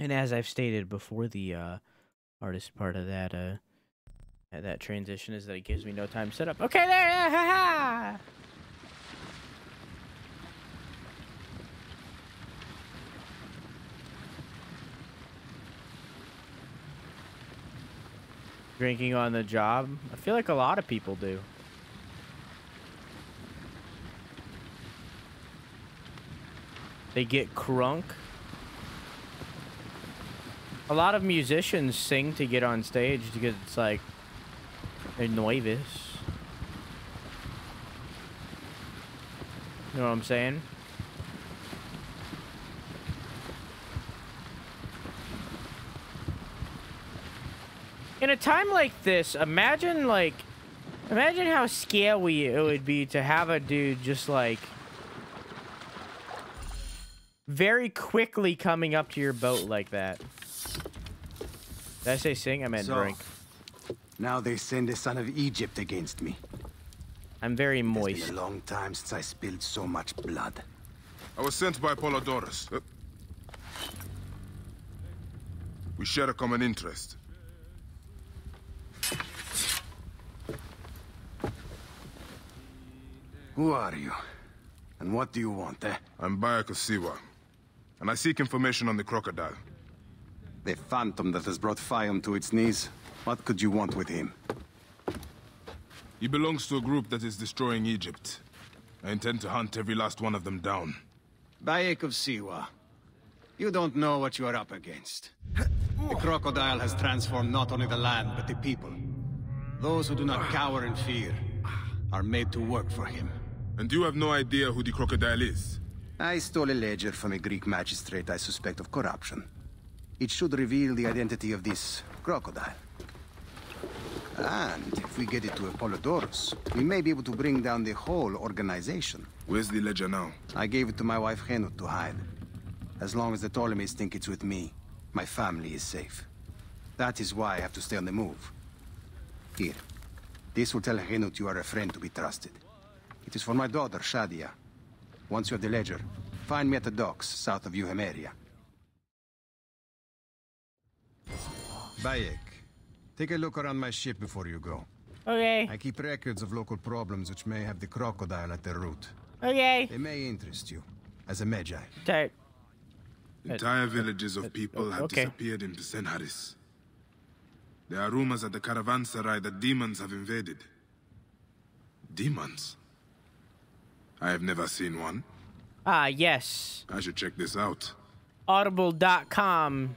And as I've stated before, the hardest part of that transition is that it gives me no time to set up. Okay, there, ha ha! Drinking on the job. I feel like a lot of people do. They get crunk. A lot of musicians sing to get on stage because it's like they're nervous. You know what I'm saying? In a time like this, imagine how scary it would be to have a dude just like very quickly coming up to your boat like that. Did I say sing? I meant drink. Now they send the son of Egypt against me. I'm very moist. It's been a long time since I spilled so much blood. I was sent by Apollodorus. We share a common interest. Who are you? And what do you want, eh? I'm Bayek of Siwa, and I seek information on the crocodile. The phantom that has brought Fayum to its knees. What could you want with him? He belongs to a group that is destroying Egypt. I intend to hunt every last one of them down. Bayek of Siwa, you don't know what you are up against. The crocodile has transformed not only the land, but the people. Those who do not cower in fear are made to work for him. And you have no idea who the crocodile is? I stole a ledger from a Greek magistrate I suspect of corruption. It should reveal the identity of this crocodile. And if we get it to Apollodorus, we may be able to bring down the whole organization. Where's the ledger now? I gave it to my wife Henut to hide. As long as the Ptolemies think it's with me, my family is safe. That is why I have to stay on the move. Here. This will tell Henut you are a friend to be trusted. It is for my daughter, Shadia. Once you have the ledger, find me at the docks south of Euhemeria. Bayek, take a look around my ship before you go. Okay. I keep records of local problems which may have the crocodile at their root. Okay. They may interest you as a Medjay. Entire villages of people have disappeared in Senharis. There are rumors at the Caravanserai that demons have invaded. Demons? I have never seen one. Ah, yes. I should check this out. Audible.com/Bayek.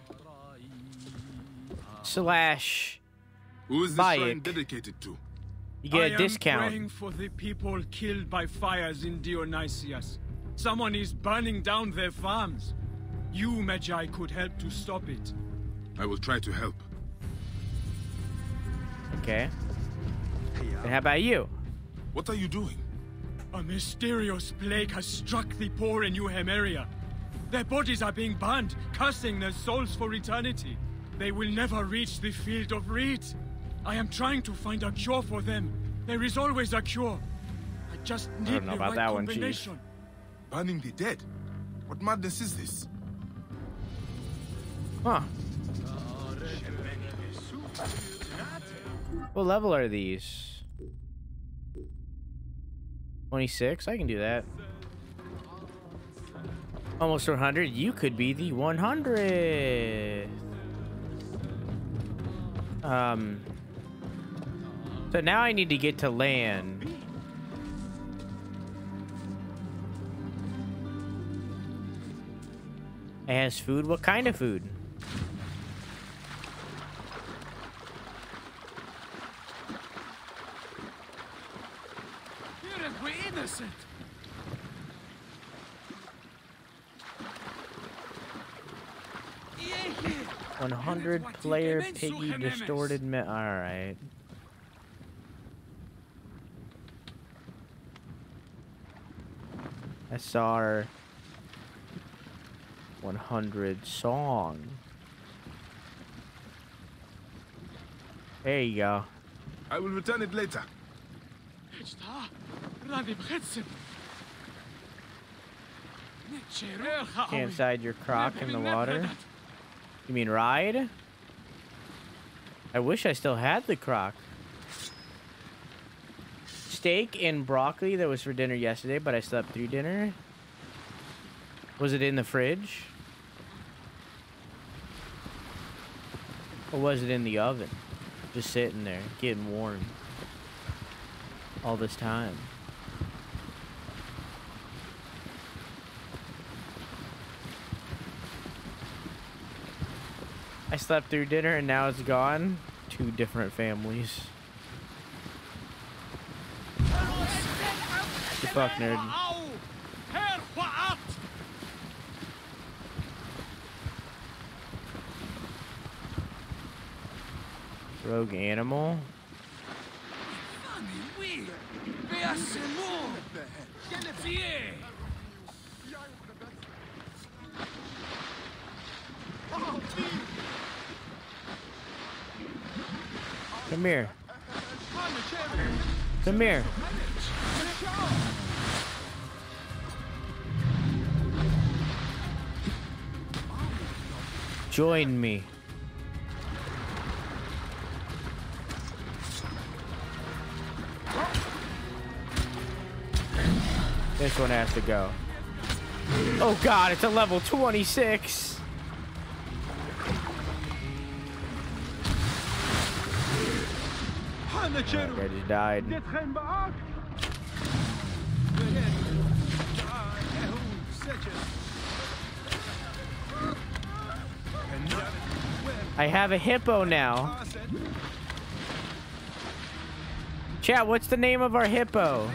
Who is the shrine dedicated to? You get a discount. I am praying for the people killed by fires in Dionysius. Someone is burning down their farms. You, Medjay, could help to stop it. I will try to help. Okay. And how about you? What are you doing? A mysterious plague has struck the poor in Euhemeria. Their bodies are being burned, cursing their souls for eternity. They will never reach the field of reeds. I am trying to find a cure for them. There is always a cure. I just need the right combination. Burning the dead? What madness is this? Huh. What level are these? 26? I can do that. Almost 100. You could be the 100th. So now I need to get to land. It has food? What kind of food? Player piggy distorted me. All right. That's our 100 song. There you go. I will return it later. Can't hide your croc in the water. You mean ride? I wish I still had the croc. Steak and broccoli that was for dinner yesterday, but I slept through dinner. Was it in the fridge? Or was it in the oven? Just sitting there, getting warm. All this time. I slept through dinner and now it's gone. Two different families. The fuck, nerd. Rogue animal. Come here. Come here. Join me. This one has to go. Oh god, it's a level 26. I just died. I have a hippo now. Chat, what's the name of our hippo?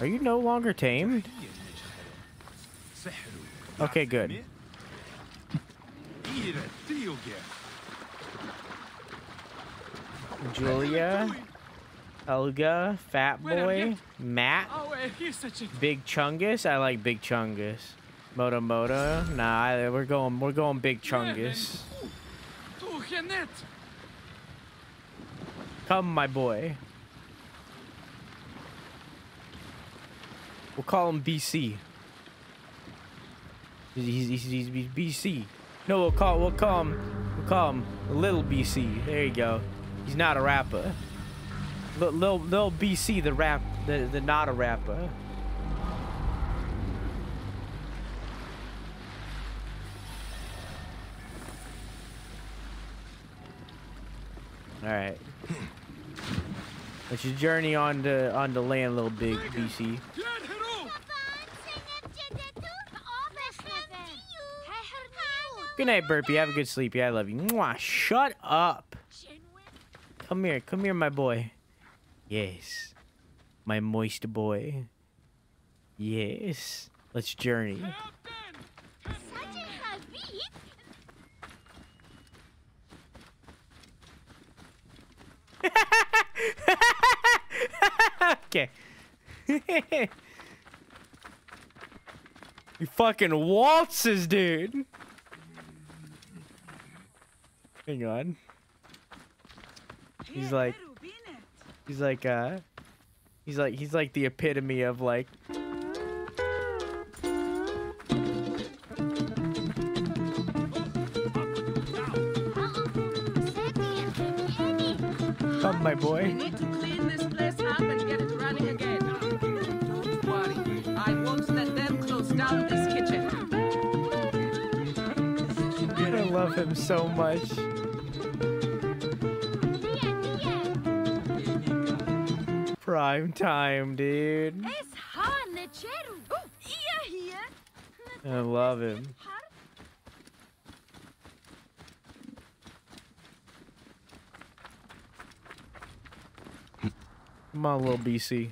Are you no longer tamed? Okay, good. Julia, Elga, Fat Boy, Matt, Big Chungus. I like Big Chungus. Moto Moto. Nah, we're going Big Chungus. Come, my boy. We'll call him BC. He's BC. No, we'll call him Little BC. There you go. He's not a rapper. Little BC, the not a rapper. All right. Let's just journey on the land, Little Big BC. Good night, Burpee. Have a good sleep. Yeah, I love you. Mwah. Shut up. Come here, my boy. Yes, my moist boy. Yes. Let's journey. Okay. You fucking waltzes, dude. Hang on. He's like the epitome of like. Come, my boy. We need to clean this place up and get it running again. Don't worry, I won't let them close down this kitchen. I love him so much. Prime time, dude. I love him. Come on, Little BC.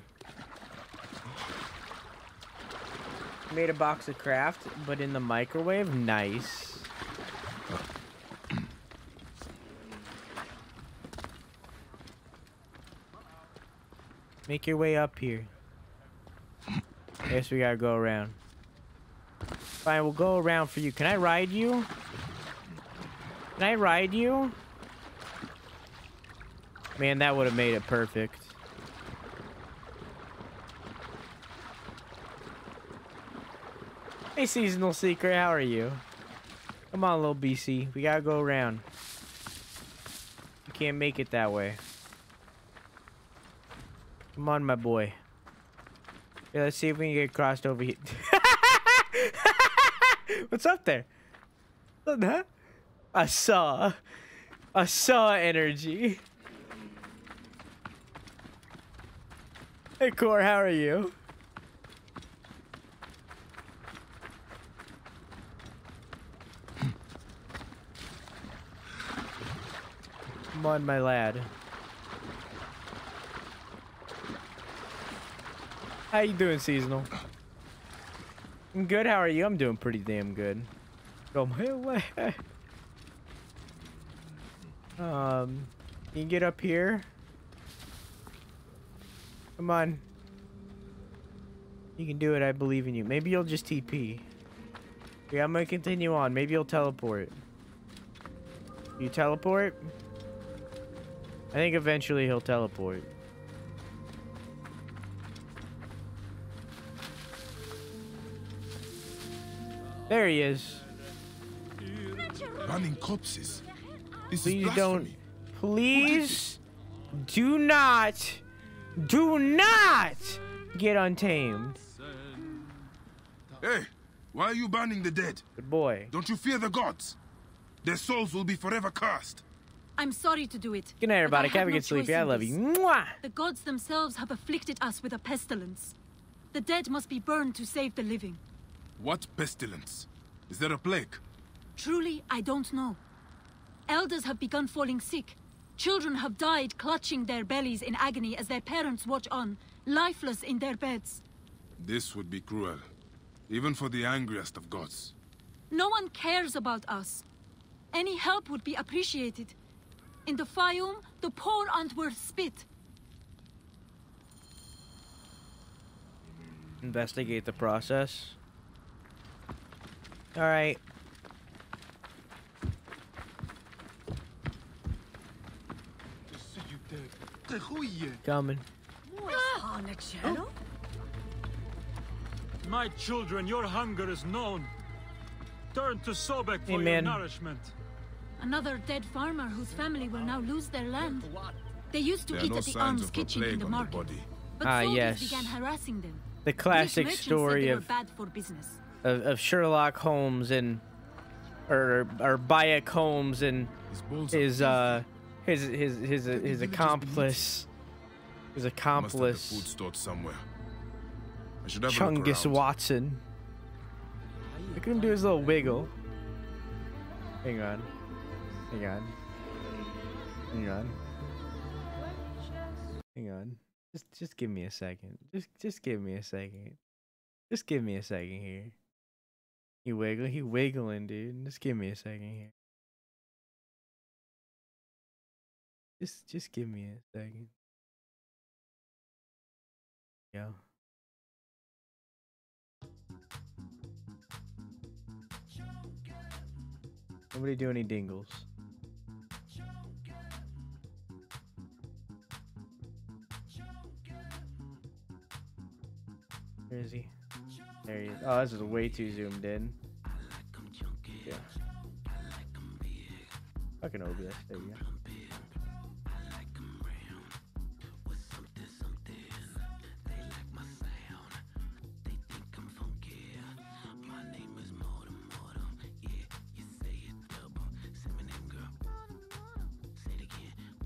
Made a box of craft, but in the microwave? Nice. Make your way up here. I guess we gotta go around. Fine, we'll go around for you. Can I ride you? Can I ride you? Man, that would have made it perfect. Hey, Seasonal Secret, how are you? Come on, little BC. We gotta go around. You can't make it that way. Come on, my boy. Yeah, let's see if we can get crossed over here. What's up there? I saw energy. Hey, Core, how are you? Come on, my lad. How you doing, Seasonal? I'm good, how are you? I'm doing pretty damn good. Go my way. You can get up here. Come on. You can do it, I believe in you. Maybe you'll just TP. Yeah, I'm gonna continue on. Maybe you'll teleport. You teleport? I think eventually he'll teleport. There he is. Running corpses. Please don't. Please do not get untamed. Hey, why are you burning the dead? Good boy. Don't you fear the gods? Their souls will be forever cursed. I'm sorry to do it. Good night, everybody. Have a good sleep. Yeah, I love you. Mwah! The gods themselves have afflicted us with a pestilence. The dead must be burned to save the living. What pestilence? Is there a plague? Truly, I don't know. Elders have begun falling sick. Children have died clutching their bellies in agony as their parents watch on, lifeless in their beds. This would be cruel, even for the angriest of gods. No one cares about us. Any help would be appreciated. In the Fayum, the poor aren't worth spit. Investigate the process. All right. Coming. Oh. My children, your hunger is known. Turn to Sobek for your nourishment. Another dead farmer whose family will now lose their land. They used to eat at the arms kitchen in the market. But soldiers began harassing them. The classic story of bad for business. Of Sherlock Holmes and or Bayek Holmes and his accomplice. His accomplice. Food stored somewhere. I should have Chungus Watson. Look at him do his little wiggle. Hang on. Hang on. Hang on. Hang on. Just give me a second. Just give me a second. Just give me a second here. He wiggling, dude. Just give me a second here. Just give me a second. Yo. Nobody do any dingles. Where is he? There he is. Oh, this is way too zoomed in. Yeah. Fucking over this. There you go.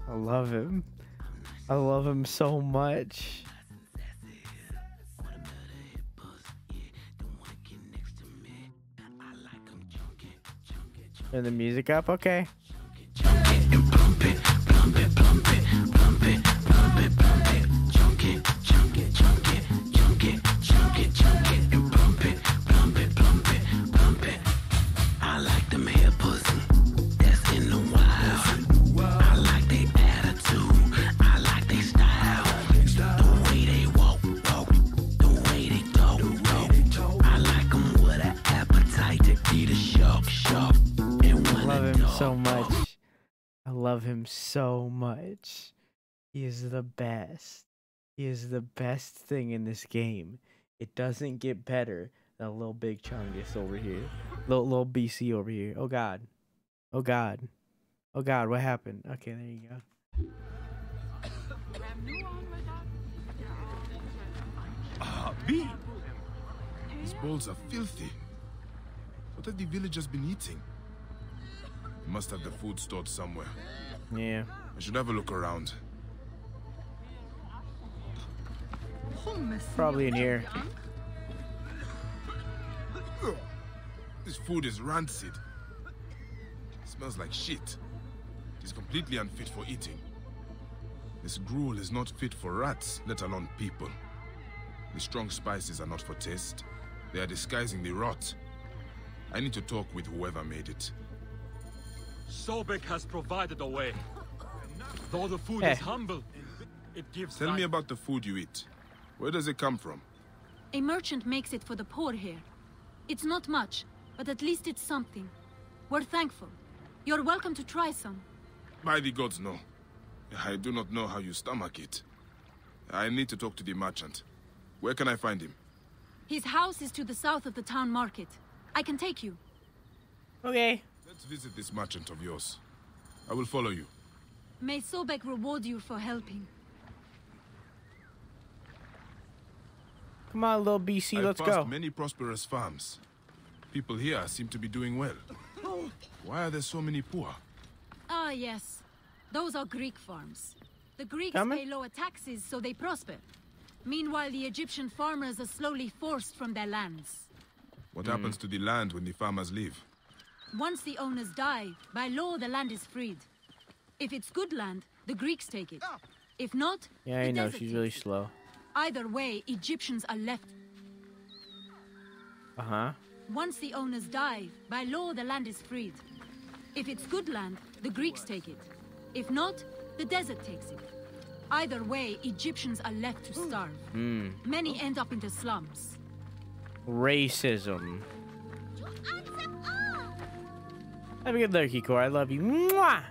I love him. I love him so much. Turn the music up, okay. So much. I love him so much. He is the best. He is the best thing in this game. It doesn't get better than a little big Chungus over here. Little BC over here. Oh god. Oh god. Oh god, what happened? Okay, there you go. Ah, B! These bowls are filthy. What have the villagers been eating? They must have the food stored somewhere. Yeah. I should have a look around. Probably in here. This food is rancid. It smells like shit. It is completely unfit for eating. This gruel is not fit for rats, let alone people. The strong spices are not for taste. They are disguising the rot. I need to talk with whoever made it. Sobek has provided a way. Though the food is humble, it gives life. Tell me about the food you eat. Where does it come from? A merchant makes it for the poor here. It's not much, but at least it's something. We're thankful. You're welcome to try some. By the gods, no. I do not know how you stomach it. I need to talk to the merchant. Where can I find him? His house is to the south of the town market. I can take you. Okay. Let's visit this merchant of yours. I will follow you. May Sobek reward you for helping. Come on, little BC, let's go. I've passed many prosperous farms. People here seem to be doing well. Why are there so many poor? Ah, yes. Those are Greek farms. The Greeks pay lower taxes, so they prosper. Meanwhile, the Egyptian farmers are slowly forced from their lands. What happens to the land when the farmers leave? Once the owners die, by law the land is freed. If it's good land, the Greeks take it. If not, yeah, I know she's really slow. Either way, Egyptians are left. Once the owners die, by law the land is freed. If it's good land, the Greeks take it. If not, the desert takes it. Either way, Egyptians are left to starve. Many end up in the slums. Racism. Have a good day, Kiko. I love you. Mwah!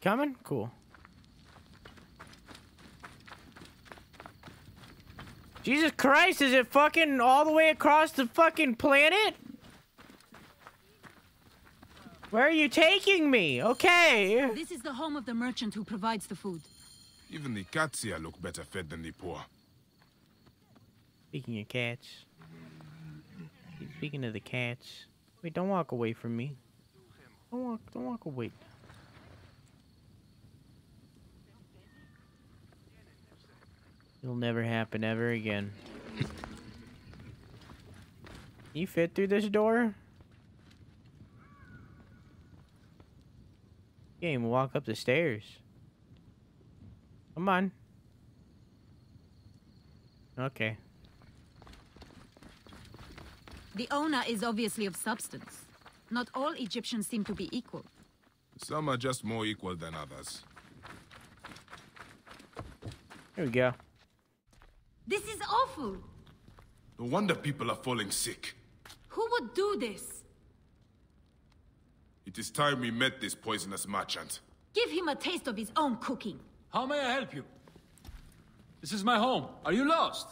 Coming? Cool. Jesus Christ, is it fucking all the way across the fucking planet? Where are you taking me? Okay. This is the home of the merchant who provides the food. Even the cats here look better fed than the poor. Speaking of cats. Speaking of the cats. Wait, don't walk away from me. Don't walk away. It'll never happen ever again. You fit through this door? You can't even walk up the stairs. Come on. Okay. The owner is obviously of substance. Not all Egyptians seem to be equal. Some are just more equal than others. Here we go. This is awful. No wonder people are falling sick. Who would do this? It is time we met this poisonous merchant. Give him a taste of his own cooking. How may I help you? This is my home. Are you lost?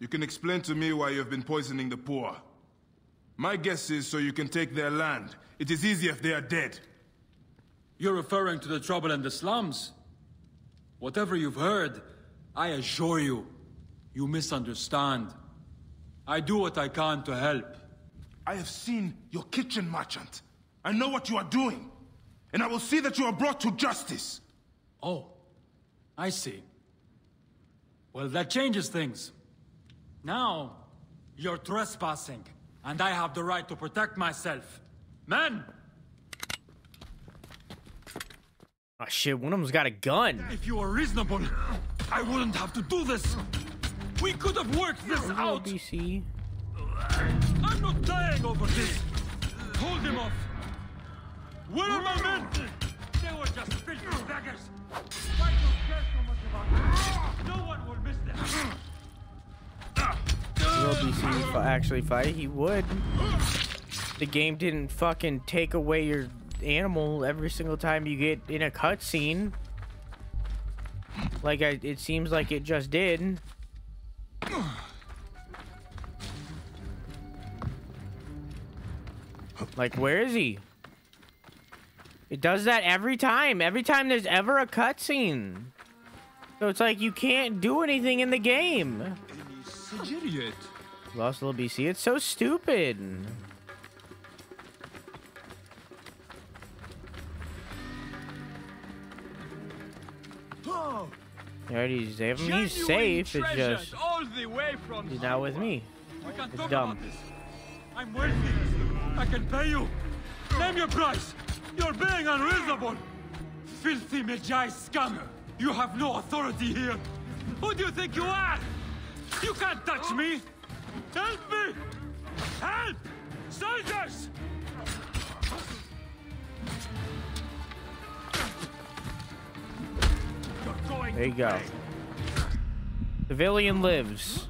You can explain to me why you have been poisoning the poor. My guess is so you can take their land. It is easier if they are dead. You're referring to the trouble in the slums? Whatever you've heard, I assure you, you misunderstand. I do what I can to help. I have seen your kitchen, merchant. I know what you are doing, and I will see that you are brought to justice. Oh, I see. Well, that changes things. Now, you're trespassing, and I have the right to protect myself. Men! Oh shit, one of them's got a gun. If you were reasonable, I wouldn't have to do this. We could have worked this out. BC. I'm not dying over this. Hold him off. Where are my men? They were just filthy beggars. I don't care so much about them. No one will miss them. LBC actually fight, he would. The game didn't fucking take away your animal every single time you get in a cutscene. Like, it seems like it just did. Like, where is he? It does that every time. Every time there's ever a cutscene. So it's like you can't do anything in the game. Lost a little BC. It's so stupid. He's safe. I mean, he's safe. It's just he's not with me. It's dumb. I'm worthy. I can pay you. Name your price. You're being unreasonable. Filthy Medjay scammer. You have no authority here. Who do you think you are? You can't touch me. Help me! Help! Soldiers! There you go. Civilian lives.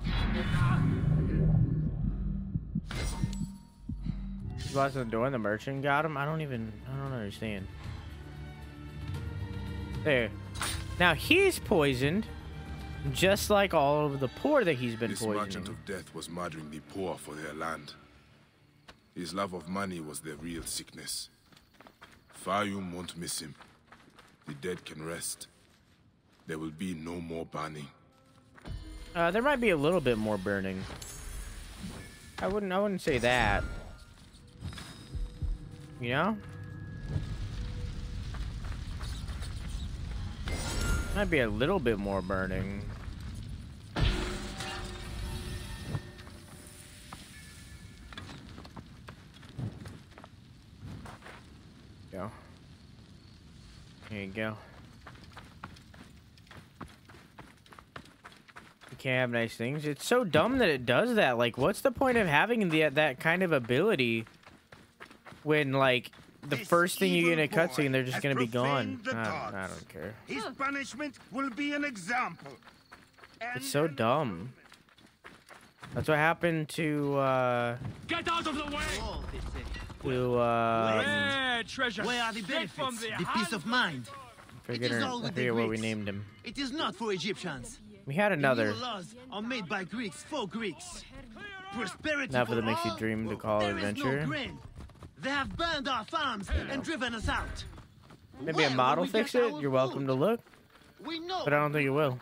He lost the door and the merchant got him. I don't understand. There. Now he's poisoned, just like all of the poor that he's been poisoning. This merchant of death was murdering the poor for their land. His love of money was their real sickness. Fayum won't miss him. The dead can rest. There will be no more burning. There might be a little bit more burning. I wouldn't say that. You know? Might be a little bit more burning. Go. There you go. Can't have nice things. It's so dumb that it does that. Like, what's the point of having that kind of ability when, like, the first thing you get in a cutscene, they're just gonna be gone? I don't care. His punishment will be an example. It's so dumb. That's what happened to get out of the way. To treasure. Where are the benefits? The peace of mind. I forget what we named him. It is not for Egyptians. We had another. Laws are made by Greeks for Greeks. Prosperity not for the makes you dream to call adventure. No, they have burned our farms and driven us out. Maybe a model fix it. You're welcome to look, but I don't think it will.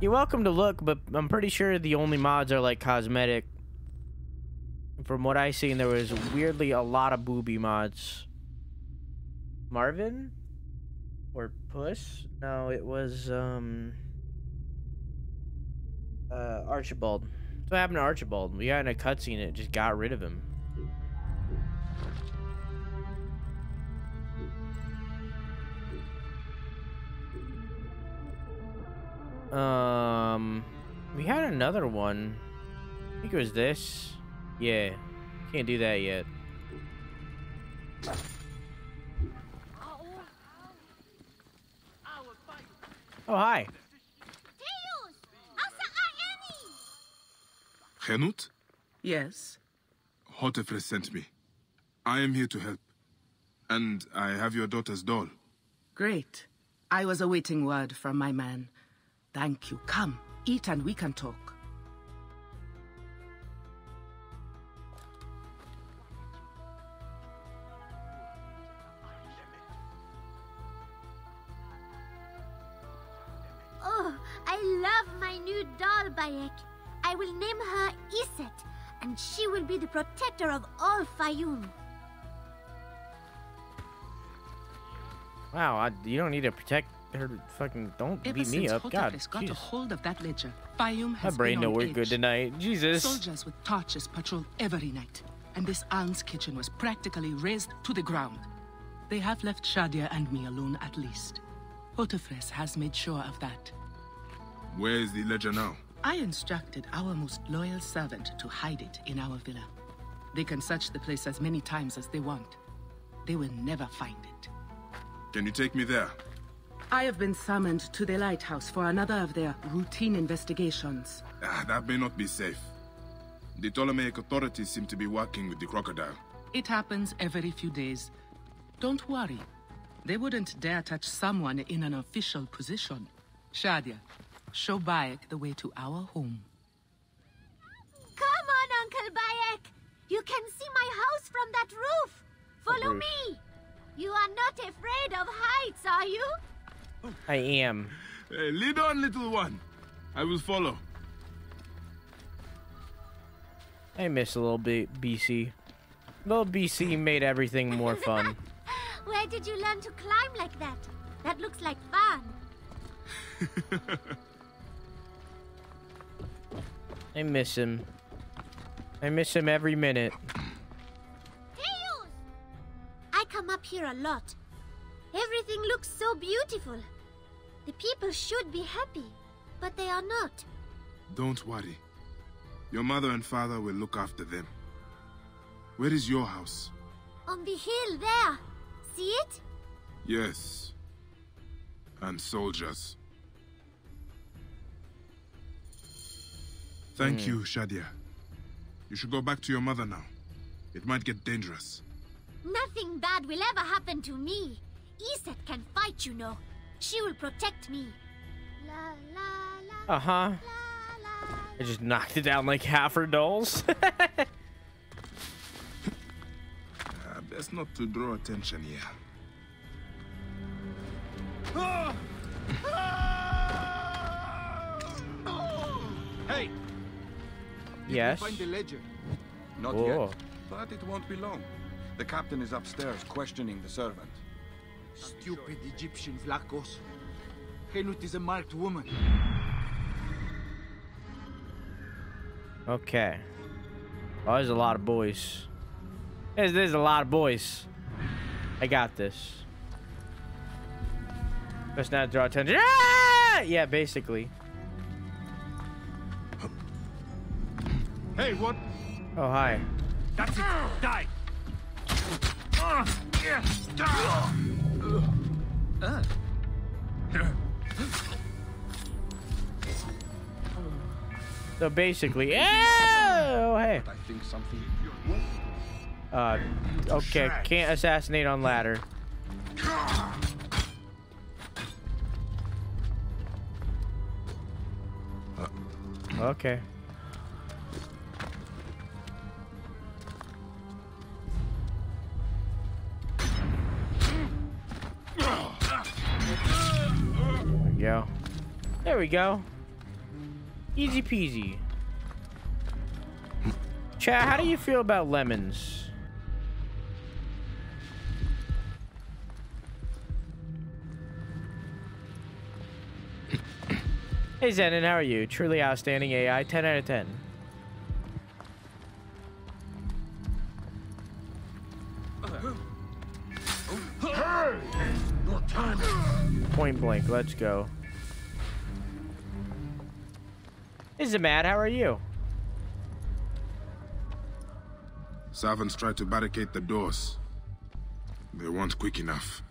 You're welcome to look, but I'm pretty sure the only mods are like cosmetic. From what I seen, there was weirdly a lot of booby mods. Marvin? Or Puss? No, it was Archibald. That's what happened to Archibald. We got in a cutscene, it just got rid of him. We had another one. I think it was this. Yeah. Can't do that yet. Oh, hi. Henut? Yes? Hotephres sent me. I am here to help. And I have your daughter's doll. Great. I was awaiting word from my man. Thank you. Come, eat and we can talk. Bayek. I will name her Iset, and she will be the protector of all Fayum. Wow, you don't need to protect her. Fucking don't beat me up. God, got a hold of that ledger. Fayum has my brain don't work good tonight. Jesus. Soldiers with torches patrol every night, and this aunt's kitchen was practically razed to the ground. They have left Shadia and me alone at least. Hotephres has made sure of that. Where is the ledger now? I instructed our most loyal servant to hide it in our villa. They can search the place as many times as they want. They will never find it. Can you take me there? I have been summoned to the lighthouse for another of their routine investigations. That may not be safe. The Ptolemaic authorities seem to be working with the crocodile. It happens every few days. Don't worry. They wouldn't dare touch someone in an official position. Shadia, show Bayek the way to our home. Come on, Uncle Bayek! You can see my house from that roof! Follow me! You are not afraid of heights, are you? I am. Lead on, little one. I will follow. I miss a little bit BC. Little BC made everything more fun. Where did you learn to climb like that? That looks like fun. I miss him. I miss him every minute. Teus! I come up here a lot. Everything looks so beautiful. The people should be happy, but they are not. Don't worry. Your mother and father will look after them. Where is your house? On the hill there. See it? Yes. And soldiers. Thank you, Shadia. You should go back to your mother now. It might get dangerous. Nothing bad will ever happen to me. Iset can fight, you know. She will protect me. I just knocked it down like half her dolls. Best not to draw attention here. Hey. Yes. Find the ledger. Not yet, but it won't be long. The captain is upstairs questioning the servant. Stupid Egyptian Vlachos. Henut is a marked woman. Okay. Oh, there's a lot of boys. There's a lot of boys. I got this. Best not draw attention. Ah! Yeah, basically. Hey, what? Oh, hi. That's it. Die. So basically, oh hey. I think something. Okay, can't assassinate on ladder. Okay. Go. There we go. Easy peasy. Chat, how do you feel about lemons? Hey Zenon, how are you? Truly outstanding AI, 10 out of 10. Point blank, let's go. Is it mad? How are you? Servants tried to barricade the doors. They weren't quick enough.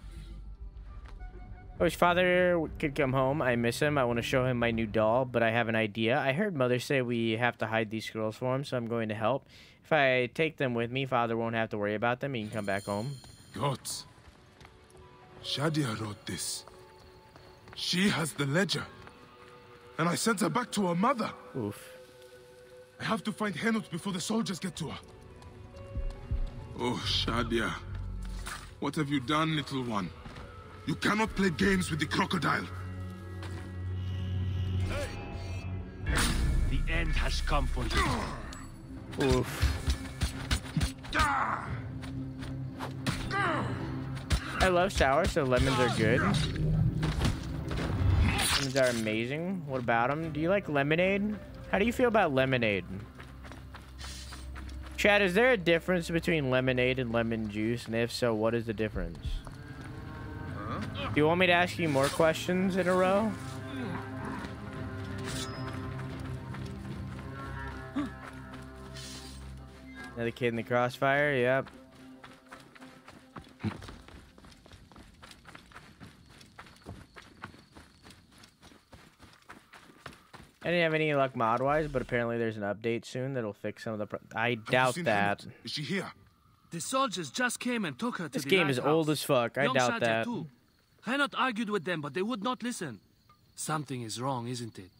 I wish father could come home. I miss him. I want to show him my new doll, but I have an idea. I heard mother say we have to hide these scrolls for him, so I'm going to help. If I take them with me, father won't have to worry about them. He can come back home. Gods. Shadia wrote this. She has the ledger. And I sent her back to her mother. Oof. I have to find Henut before the soldiers get to her. Oh, Shadia. What have you done, little one? You cannot play games with the crocodile. Hey. The end has come for you. Oof. I love sour, so lemons are good. Lemons are amazing. What about them? Do you like lemonade? How do you feel about lemonade? Chat, is there a difference between lemonade and lemon juice? And if so, what is the difference? Do you want me to ask you more questions in a row? Another kid in the crossfire? Yep. I didn't have any luck mod-wise, but apparently there's an update soon that'll fix some of the I doubt that. Henut? Is she here? The soldiers just came and took her to the lighthouse. This game is old as fuck. I doubt that. Henut argued with them, but they would not listen. Something is wrong, isn't it?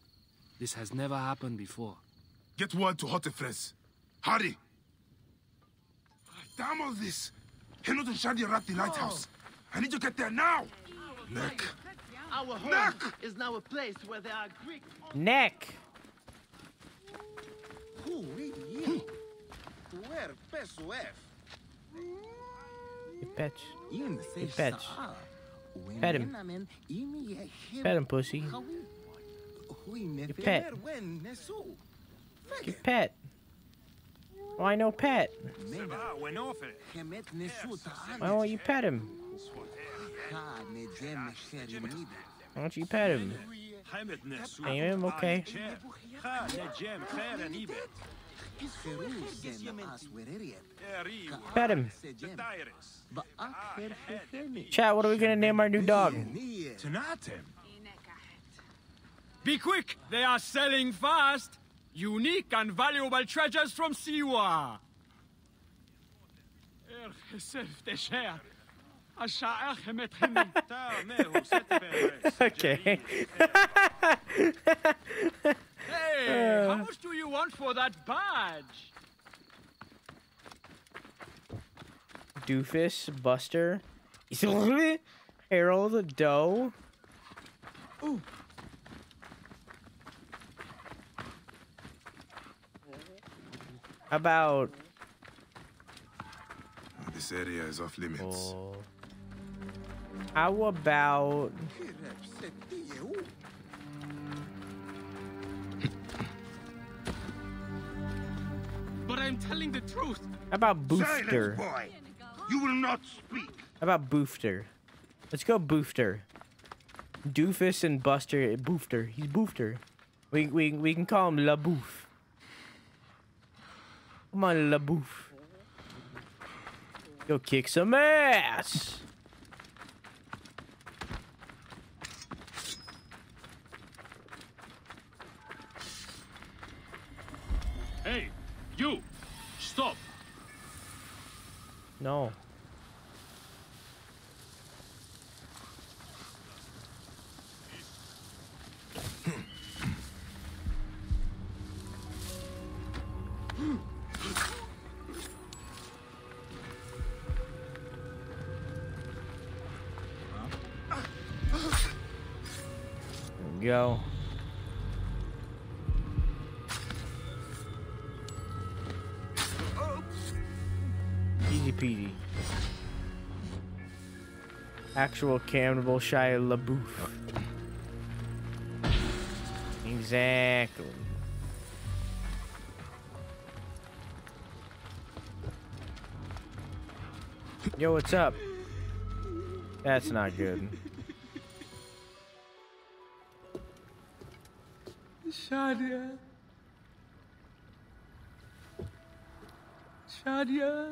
This has never happened before. Get word to Hotephres. Hurry! Damn all this! Henut and Shadia are at the lighthouse. I need to get there now! Neck! Our home is now a place where there are Greek... Neck! You betch. Pet him. Pet him, pussy. You pet. You pet. Why no pet? Why won't you pet him? Why don't you pet him? Am okay. Pet him. Chat, what are we gonna name our new dog? Be quick! They are selling fast! Unique and valuable treasures from Siwa! Okay. Hey, how much do you want for that badge? Doofus, Buster, Harold, Doe. Ooh. How about... This area is off limits. Oh. How about... But I'm telling the truth. How about Boofter? Silence, boy. You will not speak. How about Boofter? Let's go Boofter. Doofus and Buster. Boofter. He's Boofter. We can call him La Boof. Come on, La Boof. Go kick some ass. Hey, you! Stop! No. Go. Easy peasy. Actual cannibal Shia LaBeouf. Exactly. Yo, what's up? That's not good. Shadia. Shadia.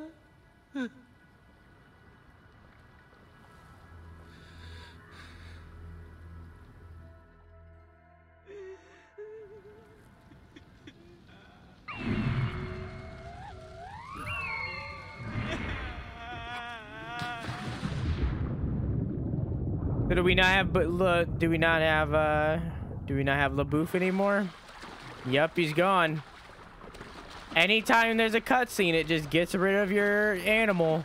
Do we not have do we not have LaBeouf anymore? Yep, he's gone. Anytime there's a cutscene, it just gets rid of your animal.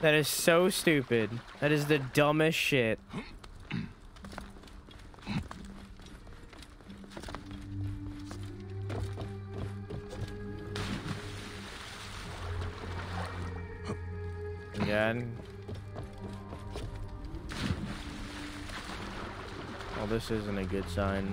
That is so stupid. That is the dumbest shit. Again. Well, this isn't a good sign.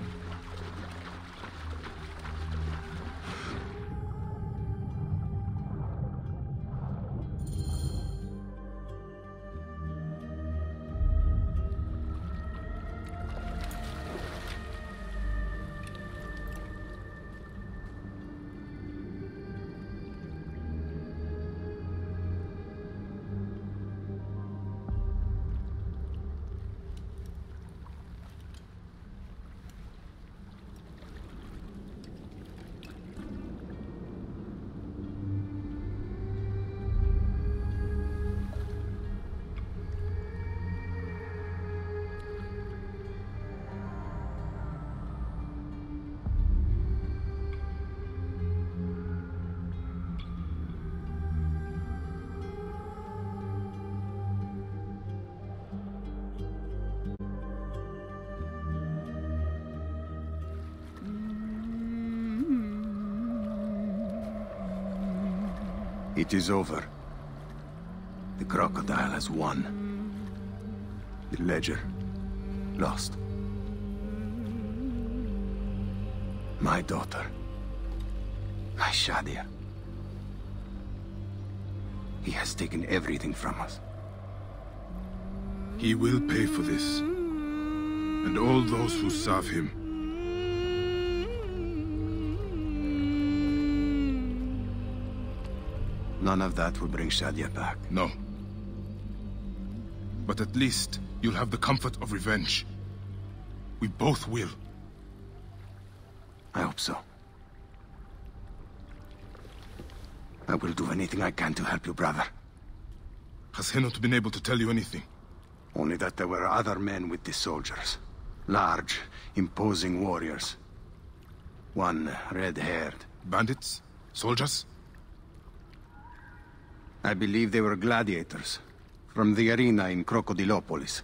It is over. The crocodile has won. The ledger lost. My daughter. My Shadia. He has taken everything from us. He will pay for this. And all those who serve him. None of that will bring Shadia back. No. But at least you'll have the comfort of revenge. We both will. I hope so. I will do anything I can to help you, brother. Has Henut been able to tell you anything? Only that there were other men with the soldiers. Large, imposing warriors. One red-haired. Bandits? Soldiers? I believe they were gladiators. From the arena in Crocodilopolis.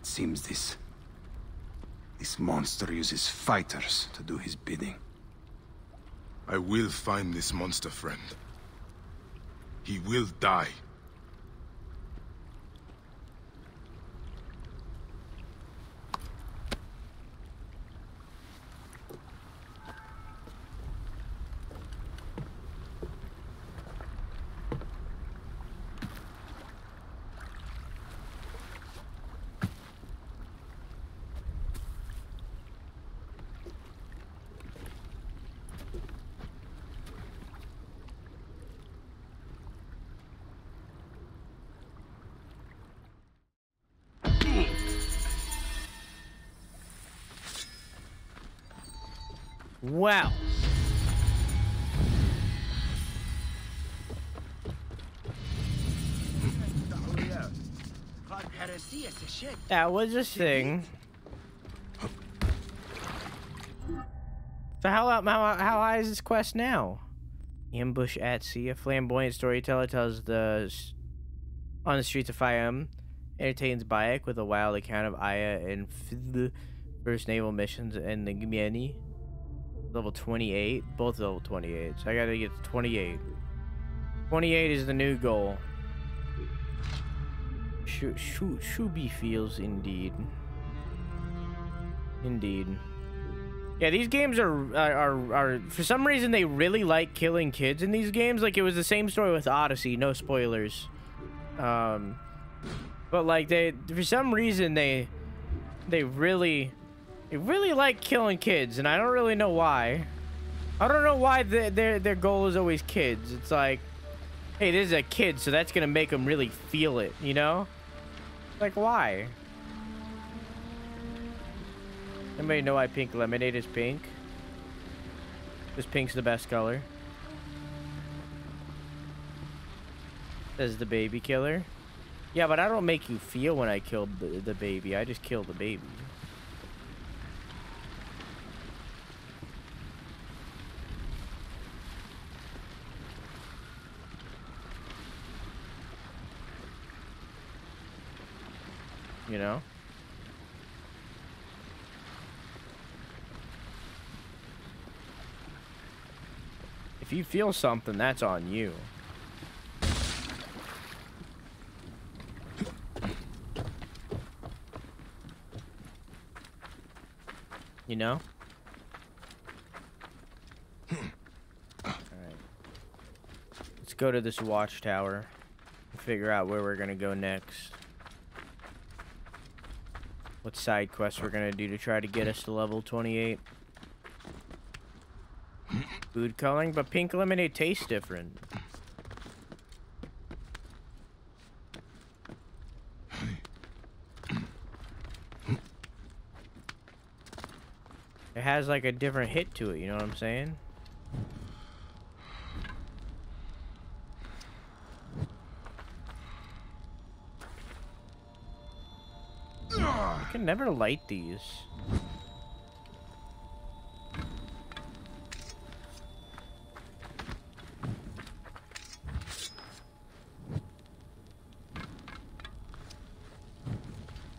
It seems this monster uses fighters to do his bidding. I will find this monster, friend. He will die. Wow. That was a thing. So how high is this quest now? Ambush at Sea. A flamboyant storyteller tells the on the streets of Fayum, entertains Bayek with a wild account of Aya and the first naval missions in the Gmieni. Level 28, both level 28, so I gotta get to 28. 28 is the new goal. Shooby feels indeed. Indeed. Yeah, these games are for some reason they really like killing kids in these games. Like it was the same story with Odyssey, no spoilers. But like they, for some reason they really like killing kids, and I don't really know why. I don't know why their goal is always kids. It's like, hey, this is a kid, so that's gonna make them really feel it, you know? Like, why? Anybody know why pink lemonade is pink? Because pink's the best color. Says the baby killer. Yeah, but I don't make you feel when I kill the baby. I just kill the baby. You know? If you feel something, that's on you. You know? Alright. Let's go to this watchtower and figure out where we're gonna go next. What side quests we're gonna do to try to get us to level 28. Food coloring, but pink lemonade tastes different. It has like a different hit to it, you know what I'm saying? I can never light these.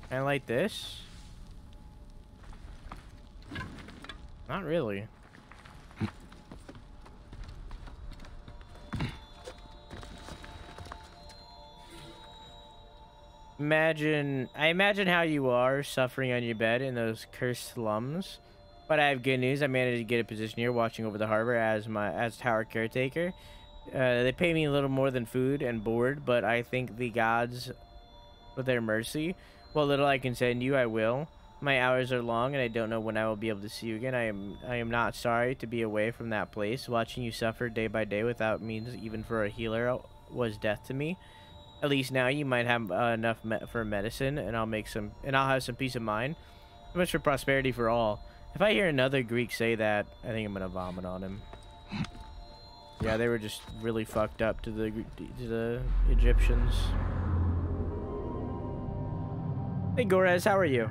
Can I light this? Not really. I imagine how you are, suffering on your bed in those cursed slums. But I have good news. I managed to get a position here watching over the harbor as tower caretaker. They pay me a little more than food and board, but I think the gods, with their mercy, what little I can send you, I will. My hours are long, and I don't know when I will be able to see you again. I am not sorry to be away from that place. Watching you suffer day by day without means, even for a healer, was death to me. At least now you might have enough for medicine, and I'll have some peace of mind. So much for prosperity for all. If I hear another Greek say that, I think I'm gonna vomit on him. Yeah, they were just really fucked up to the Egyptians. Hey, Gorez, how are you?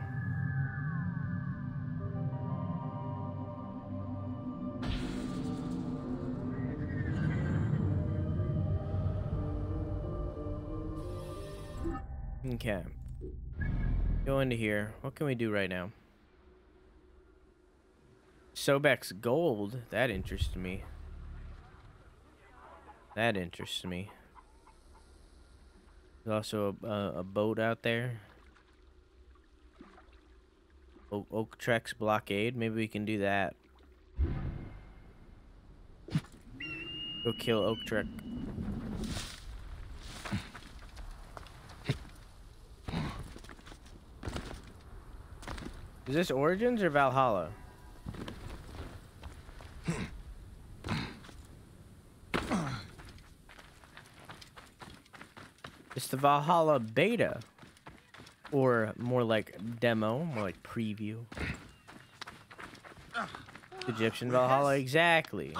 Okay. Go into here. What can we do right now? Sobek's gold. That interests me. That interests me. There's also a boat out there. Oak Trek's blockade. Maybe we can do that. Go kill Oak Trek. Is this Origins or Valhalla? It's the Valhalla beta, or more like demo, more like preview. Egyptian Valhalla, exactly.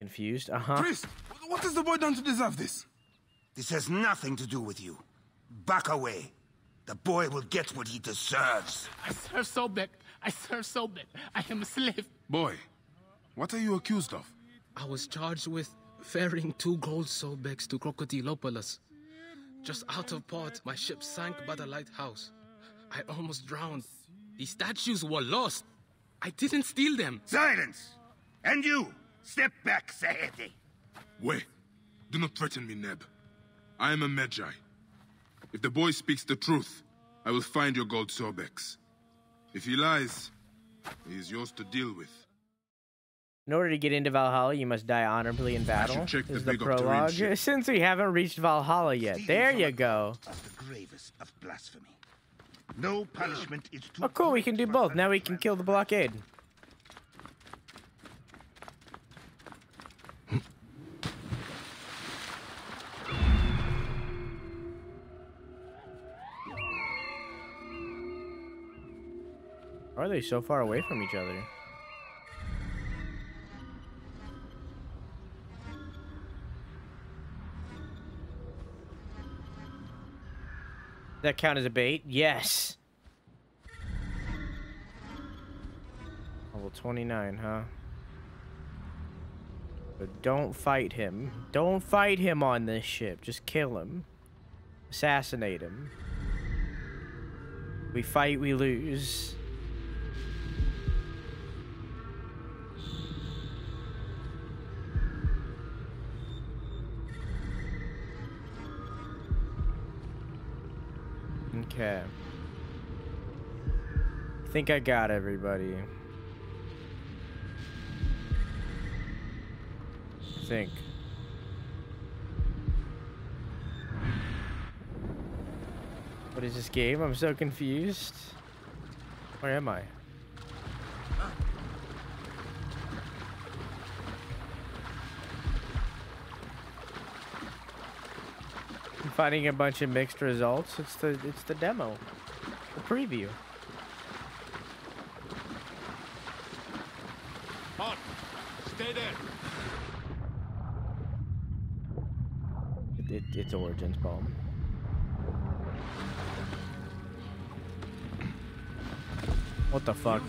Confused? Chris, what has the boy done to deserve this? This has nothing to do with you. Back away. The boy will get what he deserves. I serve Sobek. I serve Sobek. I am a slave. Boy, what are you accused of? I was charged with ferrying 2 gold Sobeks to Crocodilopolis. Just out of port, my ship sank by the lighthouse. I almost drowned. The statues were lost. I didn't steal them. Silence! And you! Step back, Shadia! Wait. Do not threaten me, Neb. I am a Medjay. If the boy speaks the truth, I will find your gold Sobeks. If he lies, he is yours to deal with. In order to get into Valhalla, you must die honorably in battle. Check this is the prologue. Since we haven't reached Valhalla yet. There you go. The gravest of blasphemy. No punishment is too. Oh, cool. We can do both. Now we can kill the blockade. Why are they so far away from each other? That count as a bait? Yes. Level 29, huh? But don't fight him. Don't fight him on this ship. Just kill him. Assassinate him. We fight, we lose. Okay. I think I got everybody. I think. What is this game? I'm so confused. Where am I? Finding a bunch of mixed results. It's the demo, the preview. Hot, stay there. It's Origins bomb. What the fuck?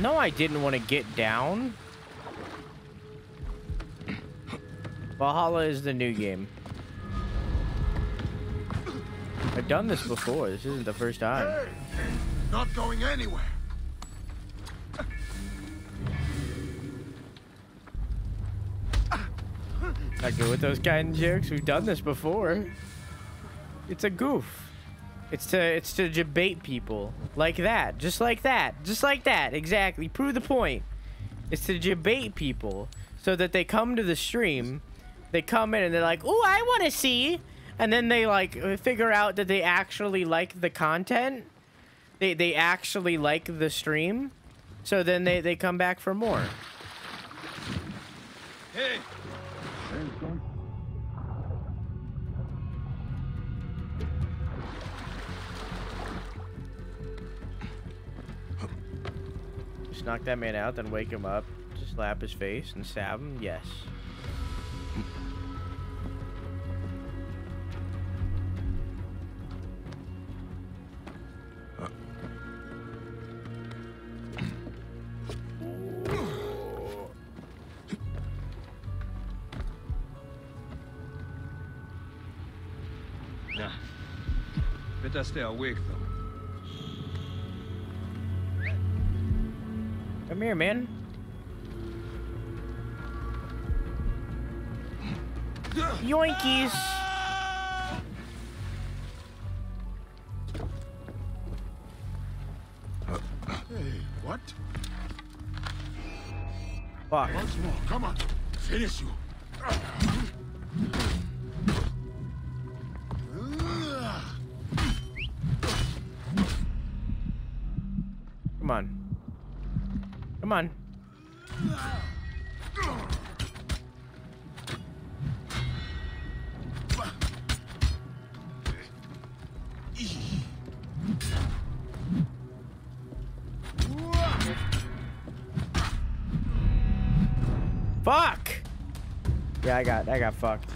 No, I didn't want to get down. Valhalla is the new game. I've done this before. This isn't the first time. not going anywhere. Not good with those kind of jokes. We've done this before. It's a goof. It's to debate people like that, just like that. Exactly. Prove the point. It's to debate people so that they come to the stream, they come in and they're like, "Ooh, I want to see," and then they like figure out that they actually like the content. They actually like the stream, so then they come back for more. Hey. Just knock that man out, then wake him up, just slap his face and stab him. Yes. Better stay awake though. Come here, man. Yoinkies. Hey, what? Fuck. Once more, come on. Finish you. Come on. Fuck! Yeah, I got fucked.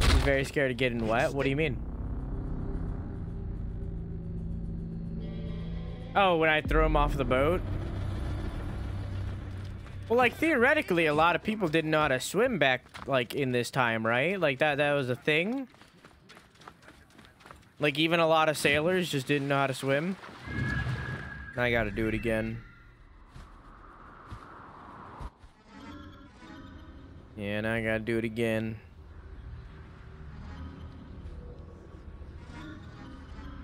I'm very scared of getting wet. What do you mean? Oh, when I throw him off the boat? Well, like, theoretically, a lot of people didn't know how to swim back, like, in this time, right? Like, that was a thing. Like, even a lot of sailors just didn't know how to swim. I gotta do it again. Yeah, and I gotta do it again.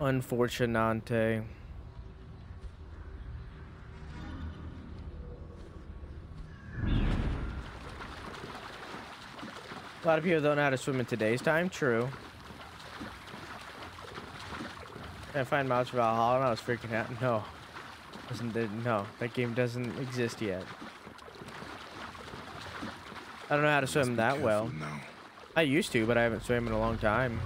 Unfortunante. A lot of people don't know how to swim in today's time. True. I find Miles for Valhalla and I was freaking out. No. No, that game doesn't exist yet. I don't know how to swim that well. Now. I used to, but I haven't swam in a long time.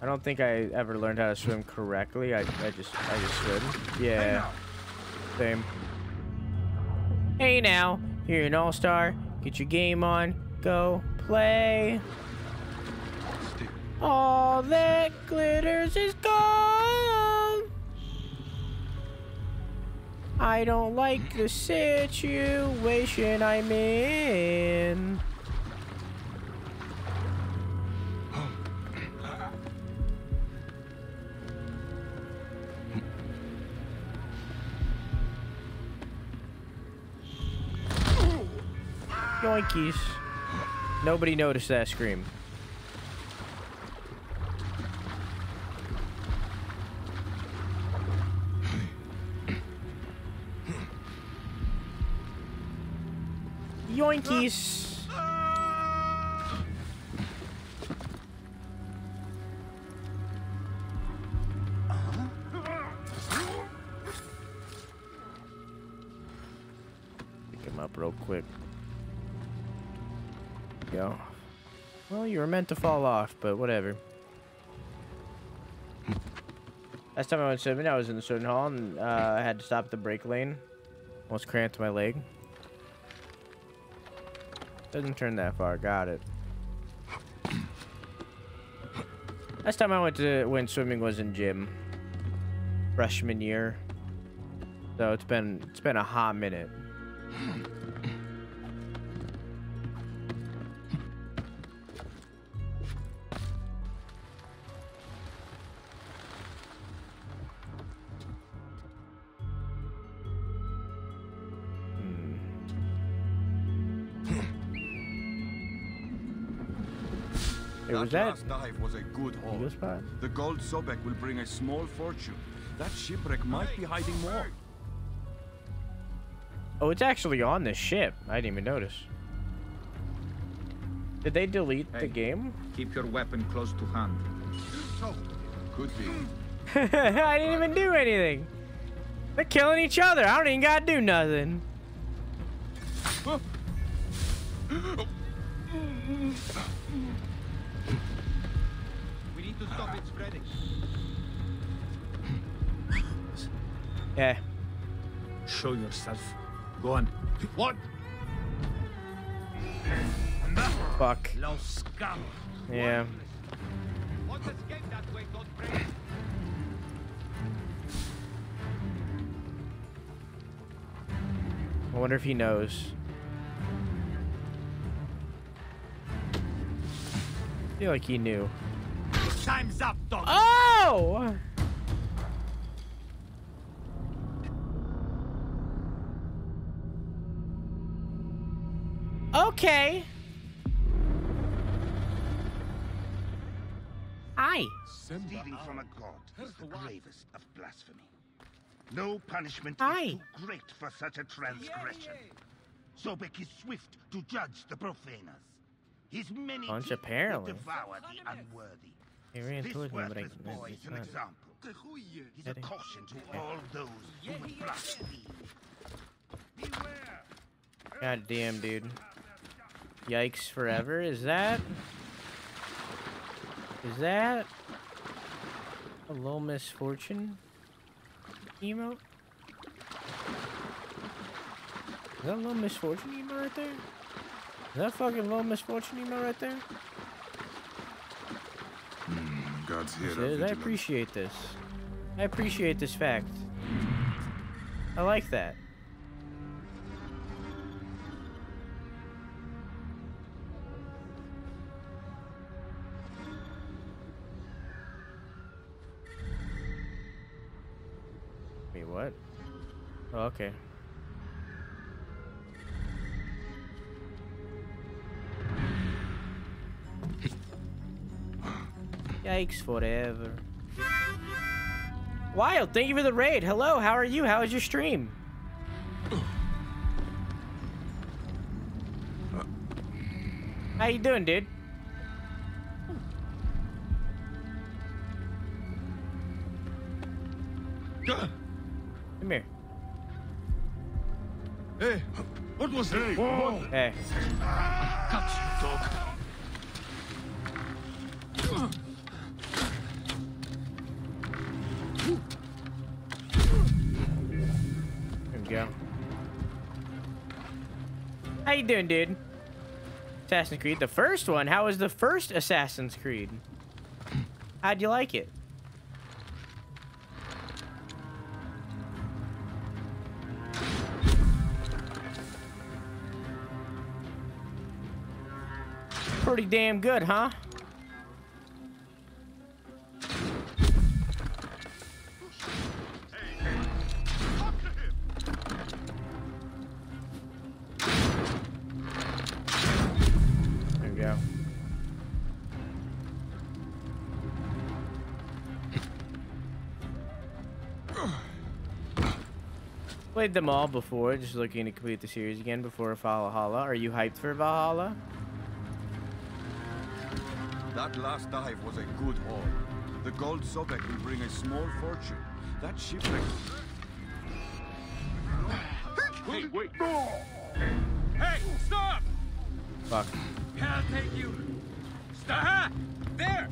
I don't think I ever learned how to swim correctly. I just swim. Yeah. Same. Hey now, you're an all-star. Get your game on. Go play. All that glitters is gold. I don't like the situation I'm in. Yoinkies. Nobody noticed that scream. Yoinkies. Pick him up real quick. Go. Well, you were meant to fall off, but whatever. Last time I went swimming, I was in the swimming hall, and I had to stop at the brake lane. Almost cramped my leg. Doesn't turn that far. Got it. Last time I went swimming was in gym. Freshman year. So it's been a hot minute. That last dive was a good haul. The gold Sobek will bring a small fortune. That shipwreck might be hiding more. Oh, it's actually on the ship. I didn't even notice. Did they delete the game? Keep your weapon close to hand. Could be. I didn't even do anything. They're killing each other. I don't even gotta do nothing. To stop it spreading. Yeah. Show yourself. Go on. What? Fuck. Yeah. I wonder if he knows. I feel like he knew. Time's up, dog. Oh! Okay. I. Stealing from a god is the gravest of blasphemy. No punishment is too great for such a transgression. Sobek is swift to judge the profaners. His many teeth devour the unworthy. He ran towards me, but I couldn't really see it. He's a caution to all those who would blaspheme. God damn, dude. Yikes forever. Is that a low misfortune emote? Is that a low misfortune emote right there? Is that fucking low misfortune emote right there? I appreciate this. I appreciate this fact. I like that. Wait, what? Oh, okay. Yikes forever. Wild, thank you for the raid. Hello, how are you? How is your stream? How you doing, dude? Come here. Hey, what was that? Whoa. Hey. I got you, dog. Go. How you doing, dude? Assassin's Creed, the first one. How was the first Assassin's Creed? How'd you like it? Pretty damn good, huh? Played them all before, just looking to complete the series again before Valhalla. Are you hyped for Valhalla? That last dive was a good haul. The gold Sobek will bring a small fortune. That shipwreck. Hey, wait! Hey, stop! Fuck. I'll take you. Stop! There.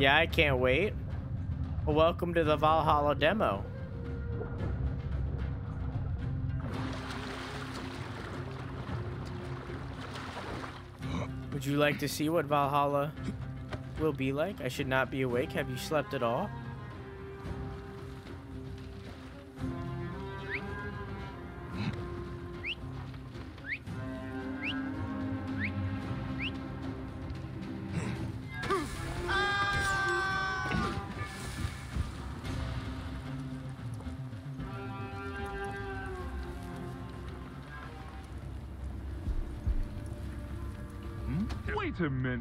Yeah, I can't wait. Welcome to the Valhalla demo. Would you like to see what Valhalla will be like? I should not be awake. Have you slept at all? Wait a minute.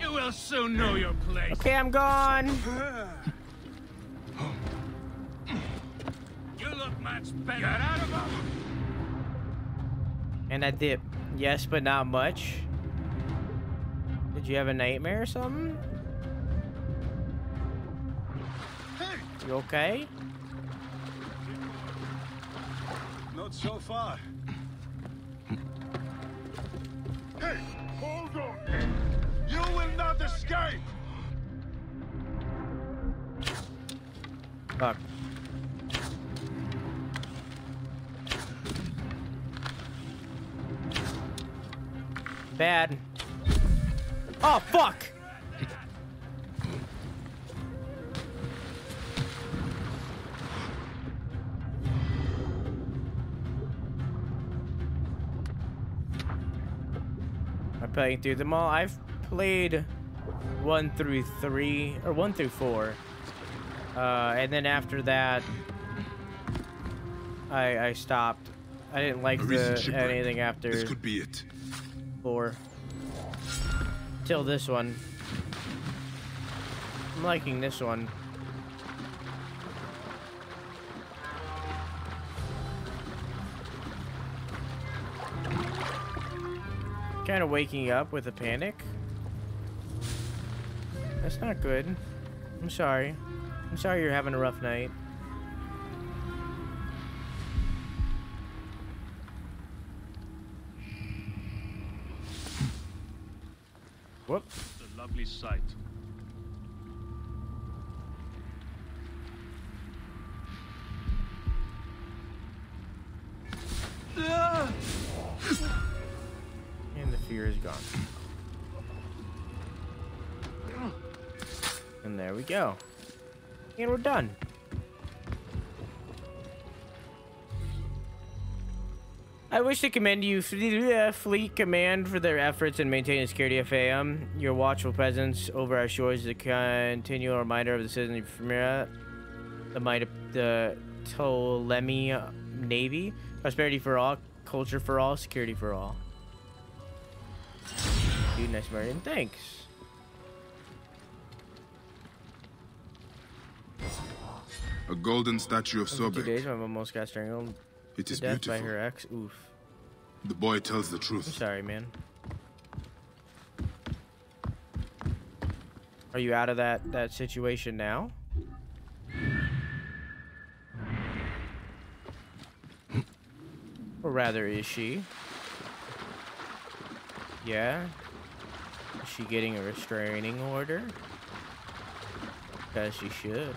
You will soon know your place. Okay, I'm gone. You look much better. Get out of them. And I dip. Yes, but not much. Did you have a nightmare or something? You okay? Not so far. Hey, hold on! You will not escape! Fuck. Bad. Oh, fuck! Playing through them all. I've played 1 through 3 or 1 through 4, and then after that, I stopped. I didn't like anything after this. Could be it. 4 till this one. I'm liking this one. Kind of waking up with a panic. That's not good. I'm sorry. I'm sorry you're having a rough night. Whoop. The lovely sight. Is gone. And there we go. And we're done. I wish to commend you, Fleet Command, for their efforts in maintaining security of Fayum. Your watchful presence over our shores is a continual reminder of the citizens of Euhemeria, the might of the Ptolemy Navy. Prosperity for all, culture for all, security for all. Dude, nice Marion, thanks. A golden statue of Sobek. 2 days, my mom almost got strangled to death by her ex. Oof. The boy tells the truth. I'm sorry, man. Are you out of that situation now? Or rather, is she? Yeah. Is she getting a restraining order? Because she should.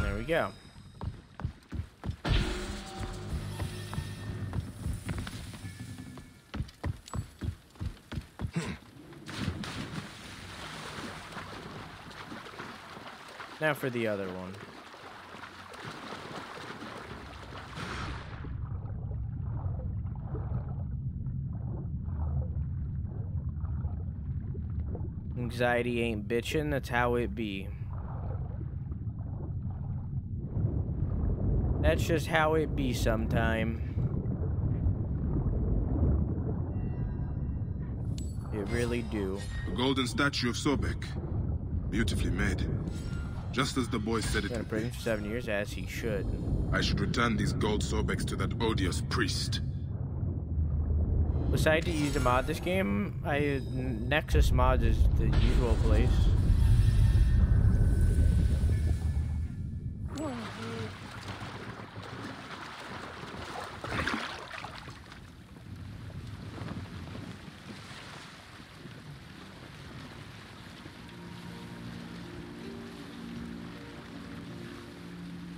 There we go. Now for the other one. Anxiety ain't bitching, that's how it be. That's just how it be sometime. It really do. The golden statue of Sobek. Beautifully made. Just as the boy said it. Been for 7 years, as he should. I should return these gold Sobeks to that odious priest. Besides, to use a mod this game, Nexus mod is the usual place.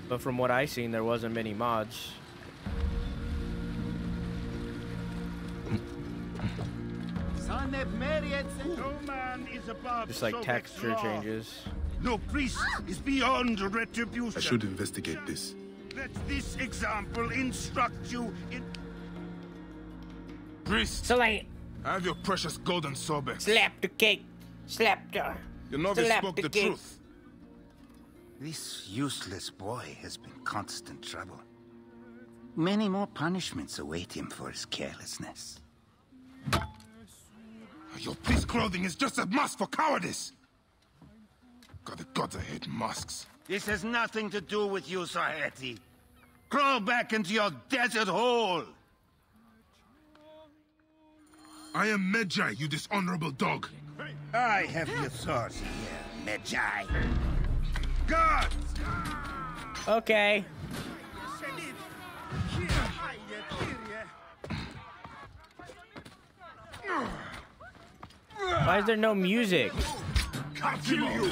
But from what I seen, there wasn't many mods. Just like texture changes. No priest is beyond retribution. I should investigate this. Let this example instruct you in... Priest! Slay! I have your precious golden Sobek. Slap the cake! Slap the... Your novice spoke the truth. This useless boy has been constant trouble. Many more punishments await him for his carelessness. Your priest clothing is just a mask for cowardice! God, the gods, I hate masks. This has nothing to do with you, Saheti. Crawl back into your desert hole! I am Medjay, you dishonorable dog. I have the authority here, Medjay. Guards! Okay. Why is there no music? I'll kill you!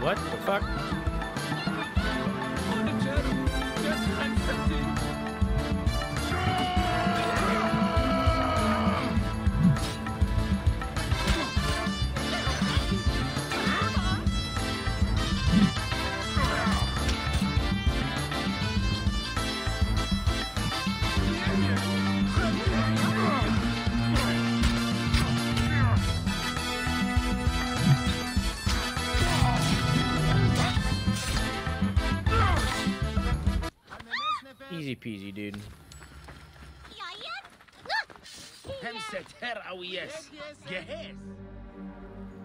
What the fuck? Easy peasy, dude.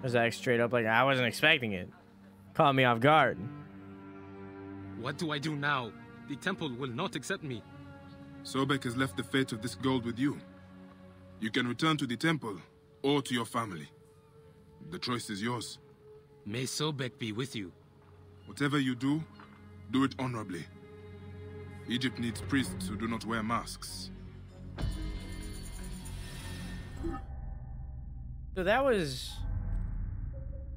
Was that straight up like I wasn't expecting it? Caught me off guard. What do I do now? The temple will not accept me. Sobek has left the fate of this gold with you. You can return to the temple or to your family. The choice is yours. May Sobek be with you. Whatever you do, do it honorably. Egypt needs priests who do not wear masks. So that was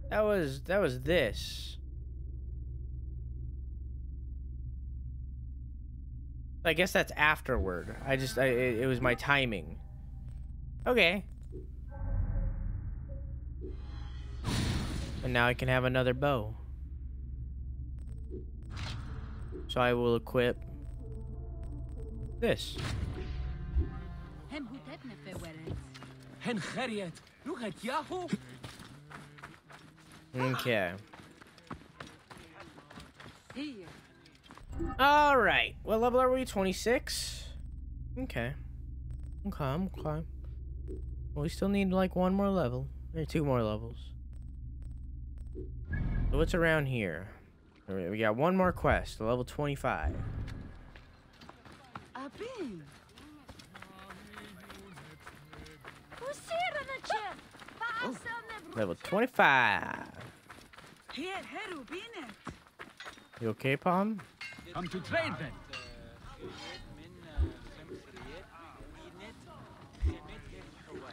this. I guess that's afterward. It was my timing. Okay. And now I can have another bow. So I will equip this. Okay. All right. What level are we? 26. Okay. Okay. Okay. Well, we still need like one more level. Or two more levels. So what's around here? All right, we got one more quest. Level 25. Oh. Level 25. You okay, Palm? Come to trade then.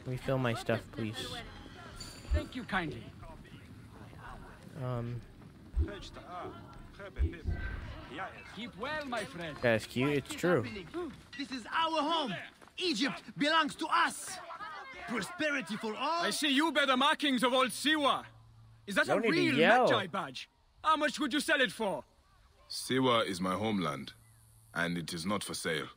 Refill my stuff, please. Thank you kindly. Keep well, my friend. That's cute. It's true. This is our home. Egypt belongs to us. Prosperity for all. I see you bear the markings of old Siwa. Is that a real Medjay badge? How much would you sell it for? Siwa is my homeland, and it is not for sale.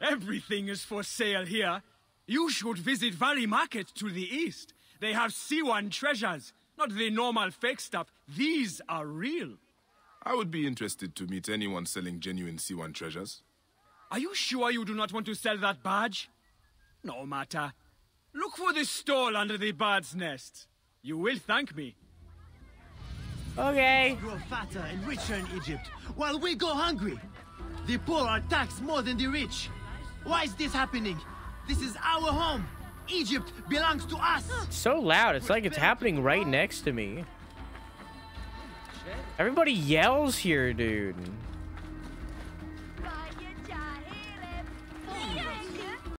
Everything is for sale here. You should visit Valley Market to the east. They have Siwan treasures, not the normal fake stuff. These are real. I would be interested to meet anyone selling genuine Siwan treasures. Are you sure you do not want to sell that badge? No matter. Look for the stall under the bird's nest. You will thank me. Okay. Grow fatter and richer in Egypt, while we go hungry. The poor are taxed more than the rich. Why is this happening? This is our home. Egypt belongs to us. It's so loud. It's like it's happening right next to me. Everybody yells here, dude.